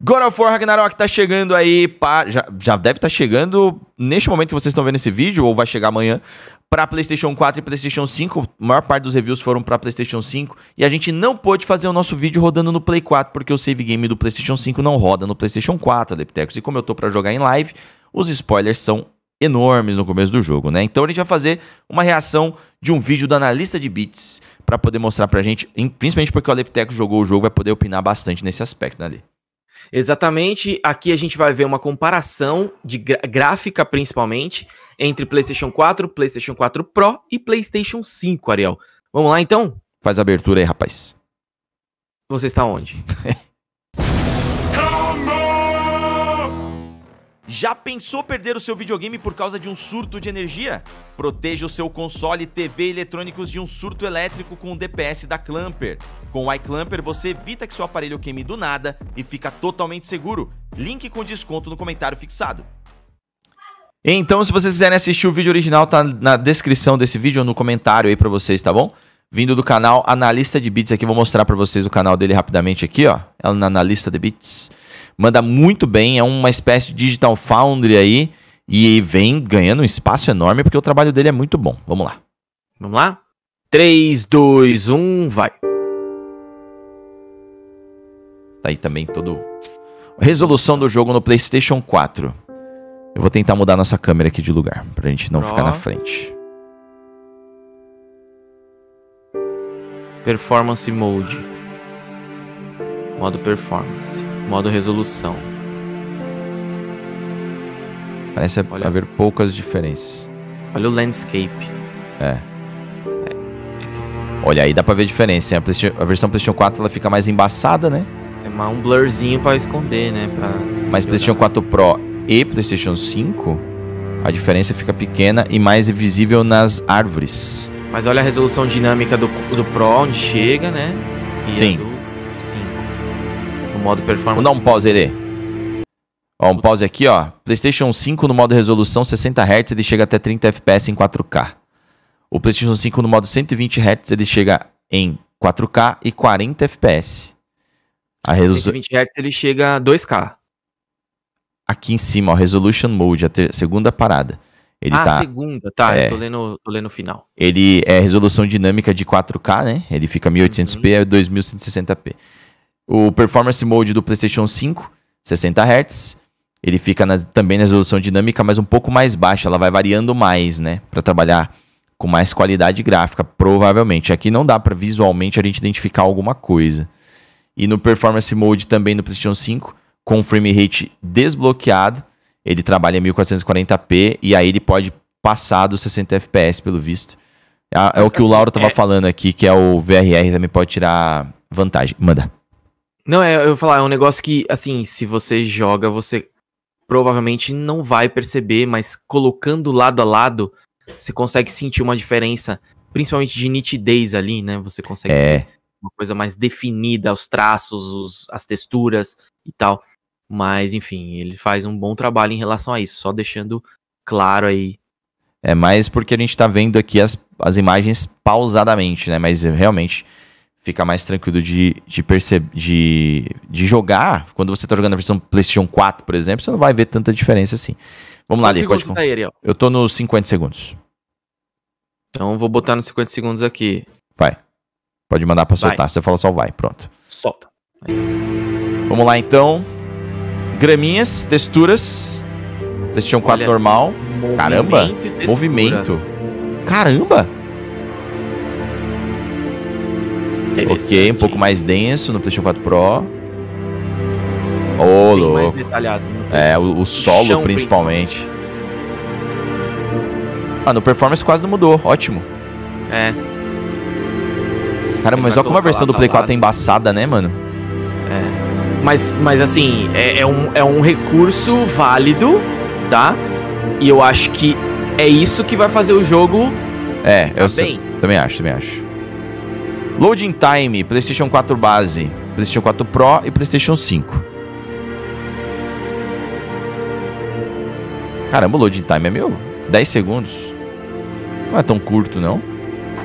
God of War Ragnarok tá chegando aí, já deve estar chegando neste momento que vocês estão vendo esse vídeo, ou vai chegar amanhã, para PlayStation 4 e PlayStation 5. A maior parte dos reviews foram para PlayStation 5, e a gente não pôde fazer o nosso vídeo rodando no Play 4, porque o save game do PlayStation 5 não roda no PlayStation 4, Alepitecus, e como eu tô para jogar em live, os spoilers são enormes no começo do jogo, né? Então a gente vai fazer uma reação de um vídeo da Analista de Bits, para poder mostrar pra gente, principalmente porque o Alepitecus jogou o jogo, vai poder opinar bastante nesse aspecto, né, Ale? Exatamente, aqui a gente vai ver uma comparação de gráfica principalmente entre PlayStation 4, PlayStation 4 Pro e PlayStation 5, Ariel. Vamos lá então? Faz a abertura aí, rapaz. Você está onde? Já pensou perder o seu videogame por causa de um surto de energia? Proteja o seu console, TV e eletrônicos de um surto elétrico com o DPS da Clamper. Com o iClamper você evita que seu aparelho queime do nada e fica totalmente seguro. Link com desconto no comentário fixado. Então, se vocês quiserem assistir o vídeo original, tá na descrição desse vídeo ou no comentário aí pra vocês, tá bom? Vindo do canal Analista de Bits aqui, vou mostrar pra vocês o canal dele rapidamente aqui, ó. É na Analista de Bits. Manda muito bem, é uma espécie de Digital Foundry aí e vem ganhando um espaço enorme porque o trabalho dele é muito bom. Vamos lá. Vamos lá? 3, 2, 1, vai. Tá aí também todo... Resolução do jogo no PlayStation 4. Eu vou tentar mudar nossa câmera aqui de lugar pra gente não ficar na frente. Performance Mode. Modo Performance. Modo resolução. Parece haver poucas diferenças. Olha o landscape. É. Olha aí, dá pra ver a diferença. A versão PlayStation 4 ela fica mais embaçada, né? É um blurzinho pra esconder, né? Mas PlayStation 4 Pro e PlayStation 5, a diferença fica pequena e mais visível nas árvores. Mas olha a resolução dinâmica do Pro, onde chega, né? E sim. Modo performance. Vou dar um pause ali. Ó, um pause aqui, ó. PlayStation 5 no modo resolução 60 Hz, ele chega até 30 FPS em 4K. O PlayStation 5 no modo 120 Hz, ele chega em 4K e 40 FPS. A resolução 120 Hz, ele chega a 2K. Aqui em cima, ó, Resolution Mode, a segunda parada. Ele tá... segunda, tá. Eu tô lendo o final. Ele é resolução dinâmica de 4K, né? Ele fica 1800p a 2160p. O Performance Mode do PlayStation 5, 60 Hz, ele fica também na resolução dinâmica, mas um pouco mais baixa, ela vai variando mais, né? Para trabalhar com mais qualidade gráfica, provavelmente. Aqui não dá para visualmente a gente identificar alguma coisa. E no Performance Mode também no PlayStation 5, com o frame rate desbloqueado, ele trabalha em 1440p e aí ele pode passar dos 60 FPS, pelo visto. É o que o Lauro tava falando aqui, que é o VRR também pode tirar vantagem. Manda. Não, eu vou falar, é um negócio que, assim, se você joga, você provavelmente não vai perceber, mas colocando lado a lado, você consegue sentir uma diferença, principalmente de nitidez ali, né? Você consegue ver uma coisa mais definida, os traços, as texturas e tal. Mas, enfim, ele faz um bom trabalho em relação a isso, só deixando claro aí. É mais porque a gente tá vendo aqui as imagens pausadamente, né? Mas realmente... Fica mais tranquilo de jogar. Quando você tá jogando a versão PlayStation 4, por exemplo, você não vai ver tanta diferença assim. Vamos lá, Ali, pode tá aí, Ariel? Eu tô nos 50 segundos. Então vou botar nos 50 segundos aqui. Vai. Pode mandar pra soltar. Você fala só vai, pronto. Solta. Aí. Vamos lá, então. Graminhas, texturas. PlayStation 4 normal. Caramba. Movimento. Caramba. Ok, um pouco mais denso no PlayStation 4 Pro. Oh, louco. Mais detalhado. É, o solo principalmente. Ah, no performance quase não mudou, ótimo. É. Caramba, mas olha como a versão do Play 4 tá embaçada, né, mano? É. Mas assim, é um recurso válido, tá? E eu acho que é isso que vai fazer o jogo. É, eu também acho. Loading Time, PlayStation 4 base, PlayStation 4 Pro e PlayStation 5. Caramba, o Loading Time é meu? 10 segundos. Não é tão curto, não.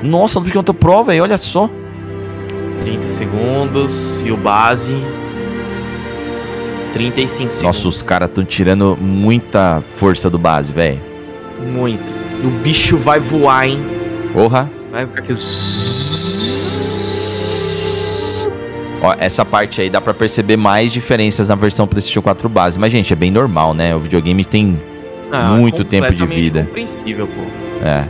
Nossa, no PlayStation 4 Pro, velho, olha só. 30 segundos e o base. 35 segundos. Nossa, os caras estão tirando muita força do base, velho. Muito. O bicho vai voar, hein? Porra. Vai ficar aqui. Ó, essa parte aí dá pra perceber mais diferenças na versão PlayStation 4 base. Mas, gente, é bem normal, né? O videogame tem muito tempo de vida. É compreensível, pô. É.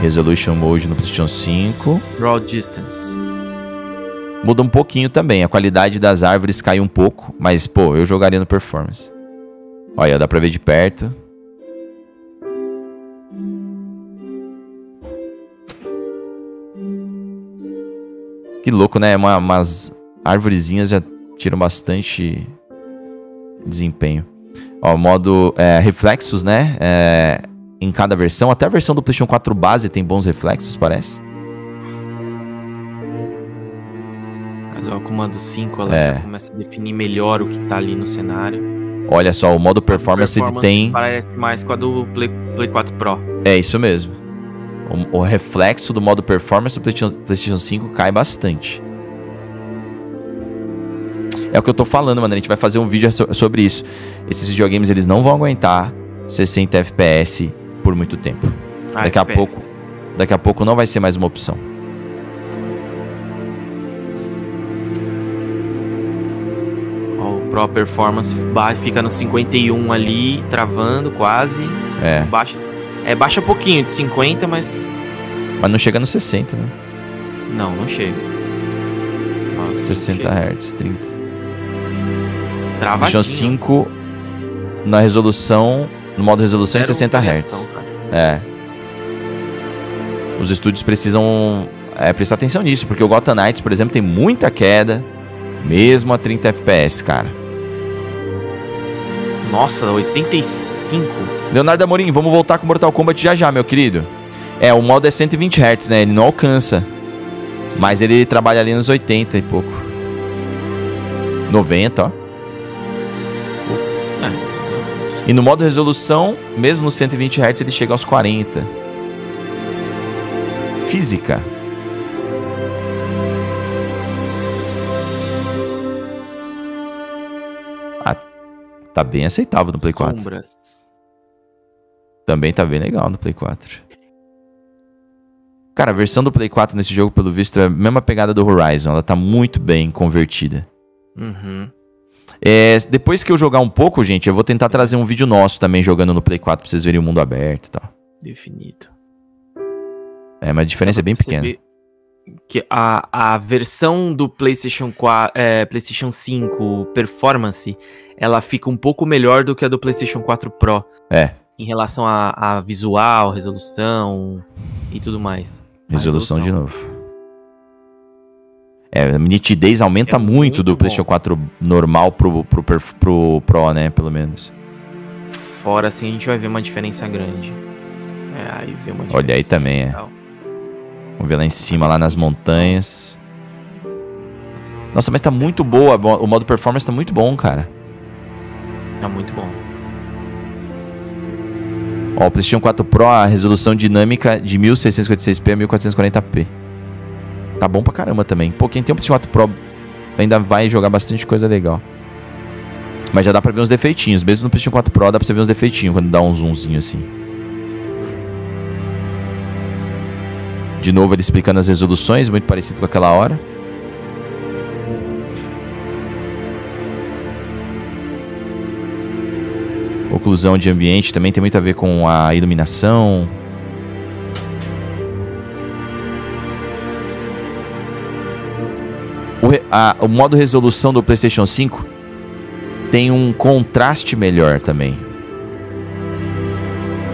Resolution Mode no PlayStation 5. Raw Distance. Muda um pouquinho também. A qualidade das árvores cai um pouco. Mas, pô, eu jogaria no Performance. Olha, dá pra ver de perto. Que louco, né? Umas árvorezinhas já tiram bastante desempenho. Ó, modo reflexos, né? É, em cada versão. Até a versão do PlayStation 4 base tem bons reflexos, parece. Mas ó, o comando 5, ela já começa a definir melhor o que tá ali no cenário. Olha só, o modo performance, ele tem... Parece mais com a do Play 4 Pro. É, isso mesmo. O reflexo do modo performance do PlayStation 5 cai bastante. É o que eu tô falando, mano. A gente vai fazer um vídeo sobre isso. Esses videogames, eles não vão aguentar 60 FPS por muito tempo. Daqui a pouco não vai ser mais uma opção. Ó, o Pro Performance fica no 51 ali, travando quase. É. Baixa pouquinho, de 50, mas... Mas não chega no 60, né? Não, não chega. Nossa, 60 Hz, 30. Travadinho. 5 na resolução... No modo resolução em 60 Hz. É. Os estúdios precisam prestar atenção nisso, porque o Gotham Knights, por exemplo, tem muita queda, mesmo a 30 FPS, cara. Nossa, 85... Leonardo Amorim, vamos voltar com Mortal Kombat já já, meu querido. É, o modo é 120 Hz, né? Ele não alcança. Mas ele trabalha ali nos 80 e pouco. 90, ó. E no modo resolução, mesmo no 120 Hz, ele chega aos 40. Física. Ah, tá bem aceitável no Play 4. Sombras. Também tá bem legal no Play 4. Cara, a versão do Play 4 nesse jogo, pelo visto, é a mesma pegada do Horizon. Ela tá muito bem convertida. Uhum. É, depois que eu jogar um pouco, gente, eu vou tentar trazer um vídeo nosso também jogando no Play 4 pra vocês verem o mundo aberto e tal. Definido. É, mas a diferença é bem pequena. Que a versão do PlayStation 4, PlayStation 5 Performance, ela fica um pouco melhor do que a do PlayStation 4 Pro. É. Em relação a visual, resolução e tudo mais. Resolução de novo. É, a nitidez aumenta muito do PlayStation 4 normal pro Pro, né? Pelo menos. Fora assim, a gente vai ver uma diferença grande. É, aí vê uma diferença. Olha aí também, é. Vamos ver lá em cima, lá nas montanhas. Nossa, mas tá muito boa. O modo performance tá muito bom, cara. Tá muito bom. Ó, o PlayStation 4 Pro, a resolução dinâmica de 1656p a 1440p. Tá bom pra caramba também. Pô, quem tem o PlayStation 4 Pro ainda vai jogar bastante coisa legal. Mas já dá pra ver uns defeitinhos. Mesmo no PlayStation 4 Pro dá pra você ver uns defeitinhos quando dá um zoomzinho assim. De novo ele explicando as resoluções, muito parecido com aquela hora. Oclusão de ambiente também tem muito a ver com a iluminação. O modo resolução do PlayStation 5 tem um contraste melhor também.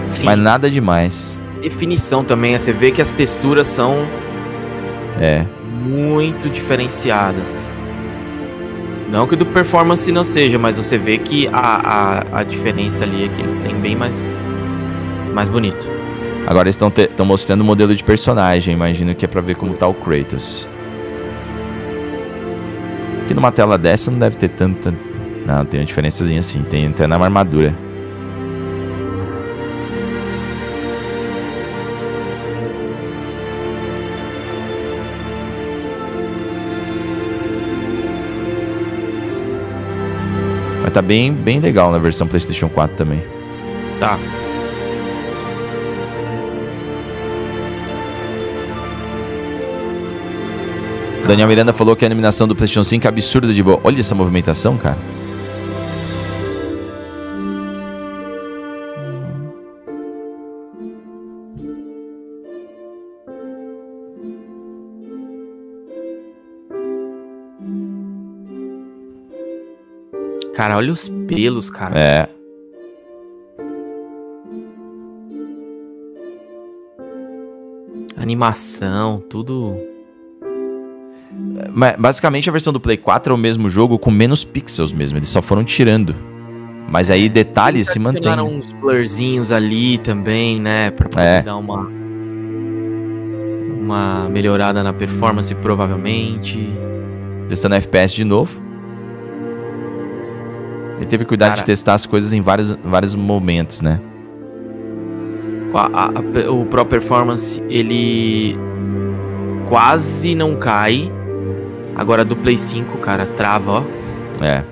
Sim. Mas nada demais. Definição também, você vê que as texturas são muito diferenciadas. Não que do performance não seja, mas você vê que a diferença ali é que eles têm bem mais bonito. Agora eles estão mostrando o modelo de personagem, imagino que é pra ver como tá o Kratos. Aqui numa tela dessa não deve ter tanta... Não, tem uma diferençazinha assim, tem até na armadura. tá bem legal na versão PlayStation 4 também. Tá. Daniel Miranda falou que a animação do PlayStation 5 é absurda de boa. Olha essa movimentação, cara. Cara, olha os pelos, cara. É. Animação, tudo... Basicamente a versão do Play 4 é o mesmo jogo com menos pixels mesmo. Eles só foram tirando. Mas aí detalhes se mantêm. Eles uns blurzinhos ali também, né? Pra poder dar uma melhorada na performance, provavelmente. Testando FPS de novo. Ele teve cuidado de testar as coisas em vários momentos, né? O Pro Performance, ele quase não cai. Agora do Play 5, cara, trava, ó. É.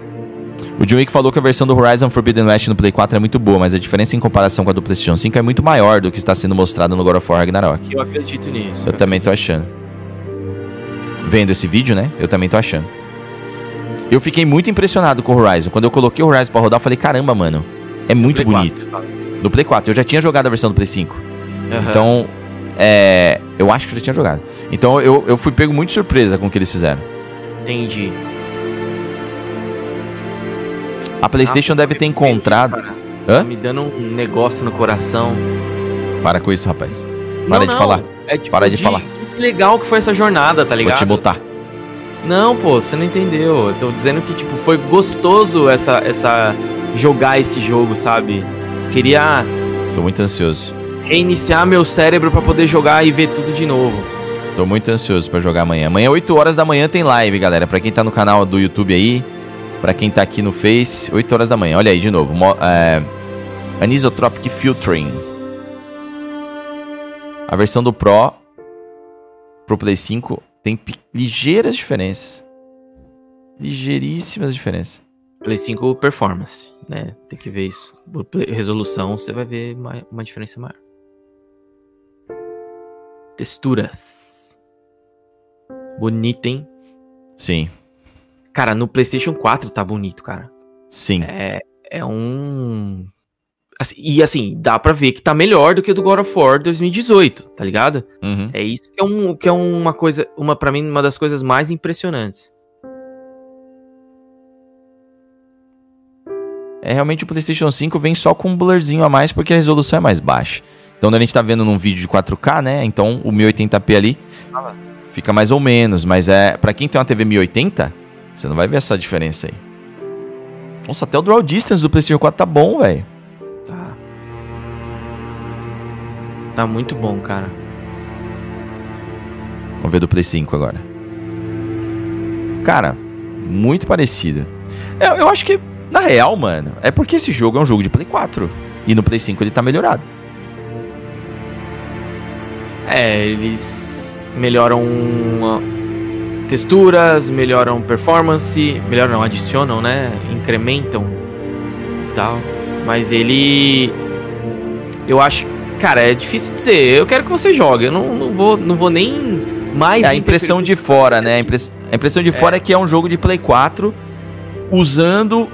O John Wick falou que a versão do Horizon Forbidden West no Play 4 é muito boa, mas a diferença em comparação com a do PlayStation 5 é muito maior do que está sendo mostrado no God of War Ragnarok. Eu acredito nisso. Eu também tô achando. Vendo esse vídeo, né? Eu também tô achando. Eu fiquei muito impressionado com o Horizon. Quando eu coloquei o Horizon pra rodar, eu falei, caramba, mano, é muito bonito. No Play 4. Eu já tinha jogado a versão do Play 5. Uhum. Então, eu acho que eu já tinha jogado. Então, eu fui pego muito surpresa com o que eles fizeram. Entendi. A PlayStation deve ter encontrado... Hã? Tá me dando um negócio no coração. Para com isso, rapaz. Para de falar. É tipo, para de falar. Que legal que foi essa jornada, tá ligado? Vou te botar. Não, pô, você não entendeu. Eu tô dizendo que, tipo, foi gostoso jogar esse jogo, sabe? Queria... Tô muito ansioso. Reiniciar meu cérebro pra poder jogar e ver tudo de novo. Tô muito ansioso pra jogar amanhã. Amanhã, 8 horas da manhã, tem live, galera. Pra quem tá no canal do YouTube aí, pra quem tá aqui no Face, 8 horas da manhã. Olha aí, de novo. Anisotropic Filtering. A versão do Pro Play 5... Tem ligeiras diferenças. Ligeiríssimas diferenças. Play 5 performance, né? Tem que ver isso. Resolução, você vai ver uma diferença maior. Texturas. Bonito, hein? Sim. Cara, no PlayStation 4 tá bonito, cara. Sim. E assim, dá pra ver que tá melhor do que o do God of War 2018, tá ligado? Uhum. É isso que é uma coisa, pra mim, uma das coisas mais impressionantes. É, realmente o PlayStation 5 vem só com um blurzinho a mais porque a resolução é mais baixa. Então, a gente tá vendo num vídeo de 4K, né? Então, o 1080p ali fica mais ou menos, mas pra quem tem uma TV 1080, você não vai ver essa diferença aí. Nossa, até o Draw Distance do PlayStation 4 tá bom, velho. Tá muito bom, cara. Vamos ver do Play 5 agora. Cara, muito parecido. Eu acho que, na real, mano, é porque esse jogo é um jogo de Play 4. E no Play 5 ele tá melhorado. É, eles melhoram texturas, melhoram performance, melhoram, adicionam, né? Incrementam e tal. Mas ele... Eu acho... Cara, é difícil dizer. Eu quero que você jogue. Eu não vou nem mais... A impressão de fora, né? A impressão de fora é que é um jogo de Play 4 usando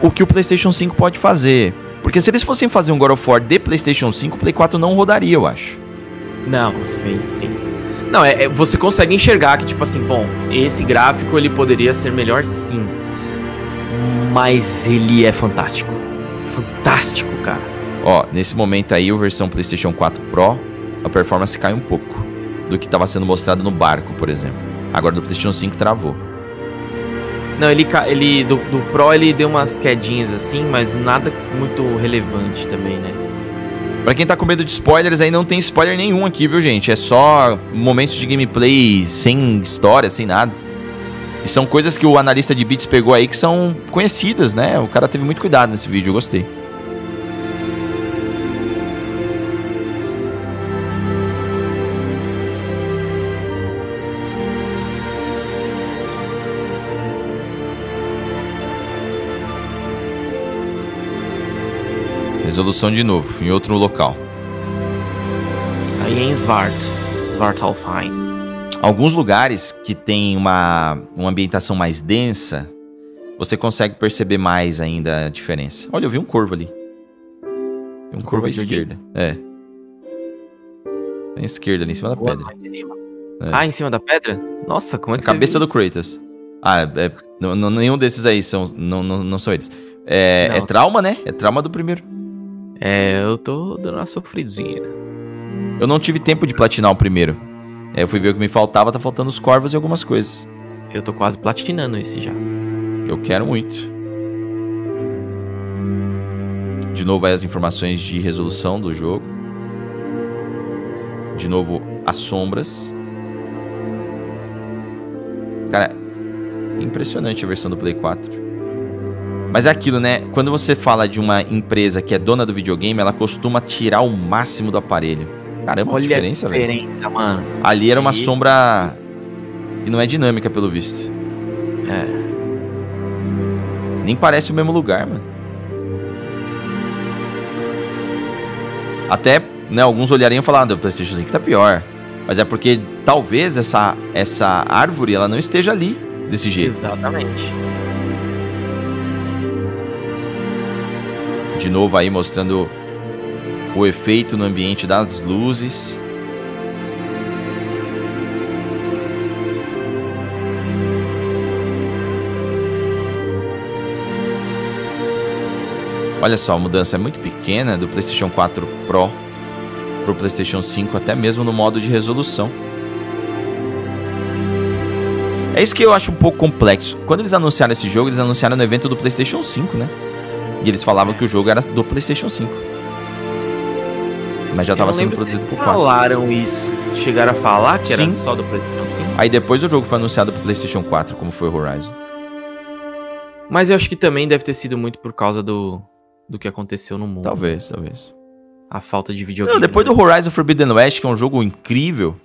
o que o PlayStation 5 pode fazer. Porque se eles fossem fazer um God of War de PlayStation 5, o Play 4 não rodaria, eu acho. Não, sim. Não, você consegue enxergar que, tipo assim, bom, esse gráfico ele poderia ser melhor, sim. Mas ele é fantástico. Fantástico, cara. Ó, nesse momento aí, a versão PlayStation 4 Pro, a performance cai um pouco do que estava sendo mostrado no barco, por exemplo. Agora do PlayStation 5 travou. Não, do Pro ele deu umas quedinhas assim, mas nada muito relevante também, né? Pra quem tá com medo de spoilers aí, não tem spoiler nenhum aqui, viu, gente? É só momentos de gameplay sem história, sem nada. E são coisas que o analista de bits pegou aí que são conhecidas, né? O cara teve muito cuidado nesse vídeo, eu gostei. Resolução de novo, em outro local. Aí é em Svartalfheim. Alguns lugares que tem uma ambientação mais densa, você consegue perceber mais ainda a diferença. Olha, eu vi um corvo ali. Tem um corvo à esquerda. É. Tem à esquerda ali, em cima da pedra. Em cima. É. Ah, em cima da pedra? Nossa, como é que você viu isso? Cabeça do Kratos. Ah, nenhum desses aí são... Não são eles. É trauma, né? É trauma do primeiro. É, eu tô dando uma sofridinha. Eu não tive tempo de platinar o primeiro. É, eu fui ver o que me faltava, tá faltando os corvos e algumas coisas. Eu tô quase platinando esse já. Eu quero muito. De novo aí as informações de resolução do jogo. De novo as sombras. Cara, impressionante a versão do Play 4. Mas é aquilo, né? Quando você fala de uma empresa que é dona do videogame, ela costuma tirar o máximo do aparelho. Caramba, olha a diferença, velho. Olha a diferença, mano. Ali era uma sombra que não é dinâmica, pelo visto. É. Nem parece o mesmo lugar, mano. Até, né, alguns olhariam e falariam, ah, o PlayStation 5 tá pior. Mas é porque talvez essa árvore, ela não esteja ali desse jeito. Exatamente. De novo aí mostrando o efeito no ambiente das luzes. Olha só, a mudança é muito pequena do PlayStation 4 Pro pro PlayStation 5, até mesmo no modo de resolução. É isso que eu acho um pouco complexo. Quando eles anunciaram esse jogo, eles anunciaram no evento do PlayStation 5, né? E eles falavam que o jogo era do PlayStation 5. Mas já estava sendo produzido pro 4. Falaram isso. Chegaram a falar que era só do PlayStation 5. Aí depois o jogo foi anunciado pro PlayStation 4, como foi o Horizon. Mas eu acho que também deve ter sido muito por causa do que aconteceu no mundo. Talvez, talvez. A falta de videogame. Não, depois do Horizon Forbidden West, que é um jogo incrível,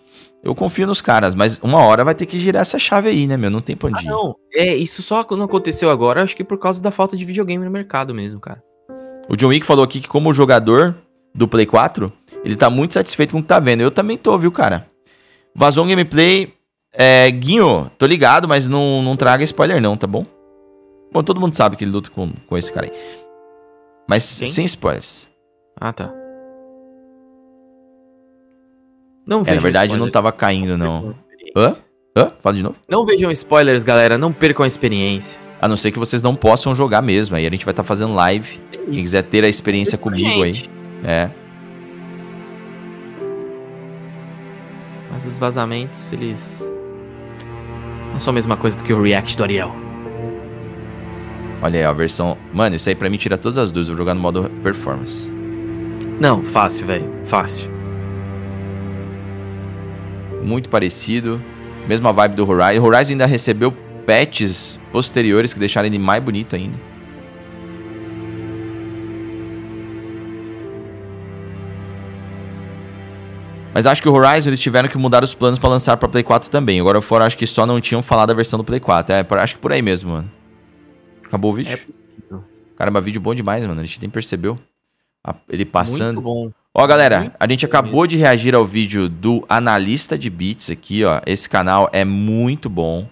eu confio nos caras, mas uma hora vai ter que girar essa chave aí, né, meu? Não tem pandinha. Ah, não. É, isso só não aconteceu agora, acho que por causa da falta de videogame no mercado mesmo, cara. O John Wick falou aqui que como jogador do Play 4, ele tá muito satisfeito com o que tá vendo. Eu também tô, viu, cara? Vazou um gameplay. Guinho, tô ligado, mas não traga spoiler não, tá bom? Bom, todo mundo sabe que ele luta com esse cara aí. Mas sem spoilers. Ah, tá. Não vejo. Na verdade, spoilers. Não tava caindo, não. Hã? Hã? Fala de novo. Não vejam spoilers, galera. Não percam a experiência. A não ser que vocês não possam jogar mesmo. Aí a gente vai estar fazendo live. Quem quiser ter a experiência comigo aí. É. Mas os vazamentos, eles... não são a mesma coisa do que o react do Ariel. Olha aí, a versão... Mano, isso aí pra mim tira todas as dúvidas. Eu vou jogar no modo performance. Não, fácil, velho. Fácil. Muito parecido. Mesma vibe do Horizon. O Horizon ainda recebeu patches posteriores que deixaram ele mais bonito ainda. Mas acho que o Horizon eles tiveram que mudar os planos pra lançar pra Play 4 também. Agora fora, acho que só não tinham falado a versão do Play 4. É, acho que por aí mesmo, mano. Acabou o vídeo? É possível. Caramba, vídeo bom demais, mano. A gente nem percebeu. Ele passando. Muito bom. Ó, galera, a gente acabou de reagir ao vídeo do Analista de Bits aqui, ó. Esse canal é muito bom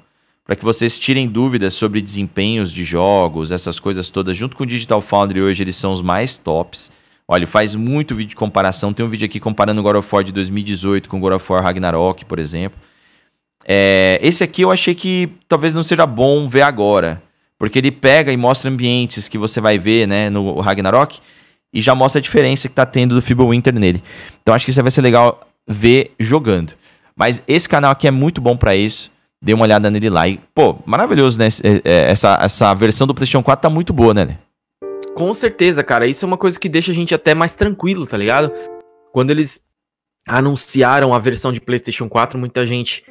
para que vocês tirem dúvidas sobre desempenhos de jogos, essas coisas todas. Junto com o Digital Foundry hoje, eles são os mais tops. Olha, faz muito vídeo de comparação. Tem um vídeo aqui comparando o God of War de 2018 com o God of War Ragnarok, por exemplo. Esse aqui eu achei que talvez não seja bom ver agora, porque ele pega e mostra ambientes que você vai ver, né, no Ragnarok. E já mostra a diferença que tá tendo do Feeble Winter nele. Então acho que isso vai ser legal ver jogando. Mas esse canal aqui é muito bom pra isso. Dê uma olhada nele lá. E, pô, maravilhoso, né? Essa versão do PlayStation 4 tá muito boa, né? Com certeza, cara. Isso é uma coisa que deixa a gente até mais tranquilo, tá ligado? Quando eles anunciaram a versão de PlayStation 4, muita gente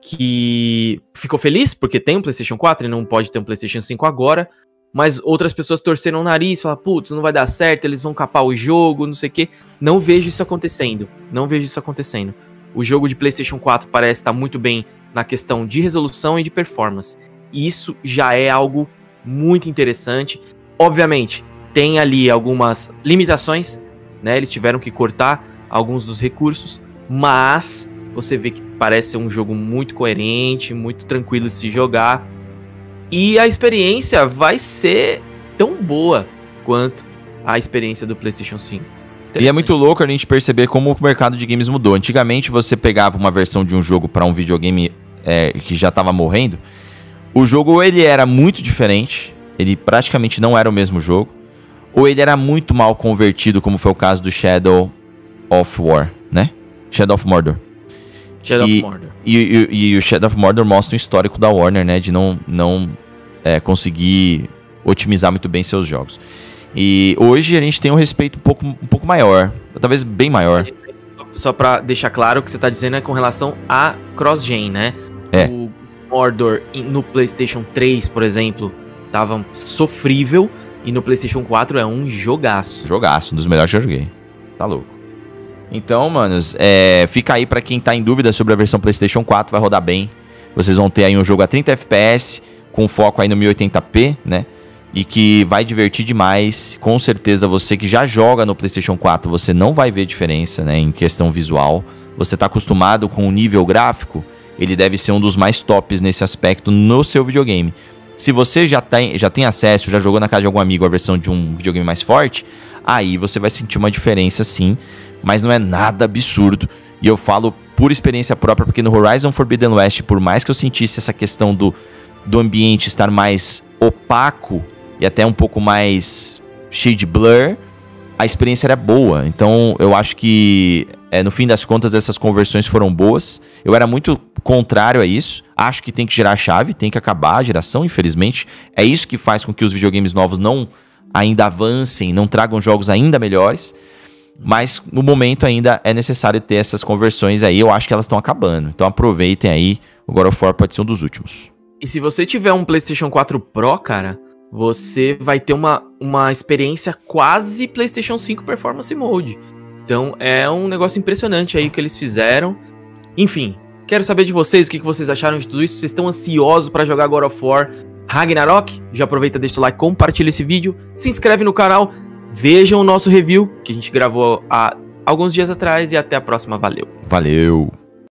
que ficou feliz porque tem um PlayStation 4 e não pode ter um PlayStation 5 agora. Mas outras pessoas torceram o nariz, falaram, putz, não vai dar certo, eles vão capar o jogo, não sei o quê. Não vejo isso acontecendo, não vejo isso acontecendo. O jogo de PlayStation 4 parece estar muito bem na questão de resolução e de performance. E isso já é algo muito interessante. Obviamente, tem ali algumas limitações, né? Eles tiveram que cortar alguns dos recursos, mas você vê que parece ser um jogo muito coerente, muito tranquilo de se jogar, e a experiência vai ser tão boa quanto a experiência do PlayStation 5. E é muito louco a gente perceber como o mercado de games mudou. Antigamente você pegava uma versão de um jogo para um videogame que já estava morrendo. O jogo ou ele era muito diferente, ele praticamente não era o mesmo jogo, ou ele era muito mal convertido, como foi o caso do Shadow of War, né? Shadow of Mordor. E o Shadow of Mordor mostra um histórico da Warner, né? De não conseguir otimizar muito bem seus jogos. E hoje a gente tem um respeito um pouco maior, talvez bem maior. Só pra deixar claro, o que você tá dizendo é com relação a cross-gen, né? É. O Mordor no PlayStation 3, por exemplo, tava sofrível, e no PlayStation 4 é um jogaço. Jogaço, um dos melhores que eu joguei. Tá louco. Então, manos, fica aí pra quem tá em dúvida sobre a versão PlayStation 4, vai rodar bem. Vocês vão ter aí um jogo a 30 FPS, com foco aí no 1080p, né? E que vai divertir demais. Com certeza você que já joga no PlayStation 4, você não vai ver diferença, né, em questão visual. Você está acostumado com o nível gráfico, ele deve ser um dos mais tops nesse aspecto no seu videogame. Se você já tem acesso, já jogou na casa de algum amigo a versão de um videogame mais forte, aí você vai sentir uma diferença sim, mas não é nada absurdo. E eu falo por experiência própria, porque no Horizon Forbidden West, por mais que eu sentisse essa questão do ambiente estar mais opaco, e até um pouco mais cheio de blur, a experiência era boa. Então eu acho que no fim das contas essas conversões foram boas. Eu era muito contrário a isso. Acho que tem que girar a chave, tem que acabar a geração, infelizmente. É isso que faz com que os videogames novos não ainda avancem, não tragam jogos ainda melhores. Mas no momento ainda é necessário ter essas conversões aí. Eu acho que elas estão acabando. Então aproveitem aí. O God of War pode ser um dos últimos. E se você tiver um PlayStation 4 Pro, cara, você vai ter uma experiência quase PlayStation 5 Performance Mode. Então é um negócio impressionante aí que eles fizeram. Enfim, quero saber de vocês o que vocês acharam de tudo isso. Vocês estão ansiosos para jogar God of War Ragnarok? Já aproveita, deixa o like, compartilha esse vídeo, se inscreve no canal, vejam o nosso review que a gente gravou há alguns dias atrás, e até a próxima. Valeu! Valeu!